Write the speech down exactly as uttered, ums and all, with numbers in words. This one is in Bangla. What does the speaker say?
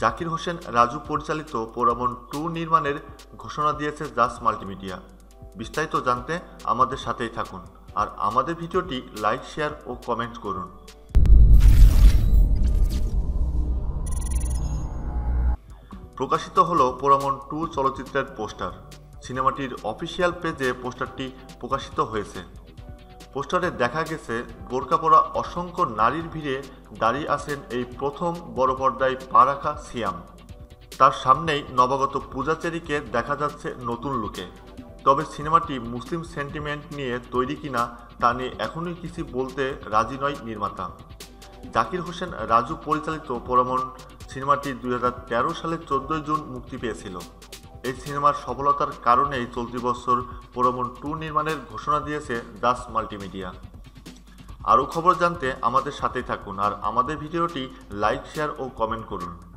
জাকির হোসেন রাজু পরিচালিত পোড়ামন-২ নির্মাণের ঘোষণা দিয়েছে জাজ মাল্টিমিডিয়া। বিস্তারিত জানতে আমাদের সাথেই থাকুন আর আমাদের ভিডিওটি লাইক, শেয়ার ও কমেন্ট করুন। প্রকাশিত হলো পোড়ামন-২ চলচ্চিত্রের পোস্টার। সিনেমাটির অফিসিয়াল পেজে পোস্টারটি প্রকাশিত হয়েছে। পোস্টারে দেখা গেছে বোরকা পরা অসংখ্য নারীর ভিড়ে দাঁড়িয়ে আছেন এই প্রথম বড় পর্দায় পা রাখা সিয়াম। তার সামনেই নবাগত পূজা চেরীকে দেখা যাচ্ছে নতুন লুকে। তবে সিনেমাটি মুসলিম সেন্টিমেন্ট নিয়ে তৈরি কিনা তা নিয়ে এখনই কিছু বলতে রাজি নয় নির্মাতা। জাকির হোসেন রাজু পরিচালিত পোড়ামন সিনেমাটি দুই হাজার তেরো সালে চোদ্দই জুন মুক্তি পেয়েছিল। এই সিনেমার সফলতার কারণেই চলতি বছর পোড়ামন-২ নির্মাণের ঘোষণা দিয়েছে জাজ মাল্টিমিডিয়া। আরও খবর জানতে আমাদের সাথেই থাকুন আর আমাদের ভিডিওটি লাইক, শেয়ার ও কমেন্ট করুন।